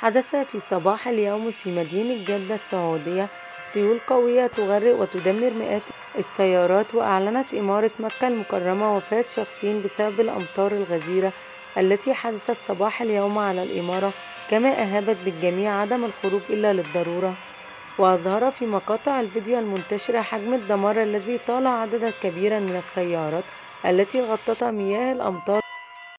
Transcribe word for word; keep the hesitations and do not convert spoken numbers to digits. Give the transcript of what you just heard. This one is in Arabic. حدث في صباح اليوم في مدينة جدة السعودية سيول قوية تغرق وتدمر مئات السيارات، وأعلنت إمارة مكة المكرمة وفاة شخصين بسبب الأمطار الغزيرة التي حدثت صباح اليوم على الإمارة، كما أهابت بالجميع عدم الخروج إلا للضرورة. وأظهر في مقاطع الفيديو المنتشرة حجم الدمار الذي طال عددا كبيرا من السيارات التي غطت مياه الأمطار.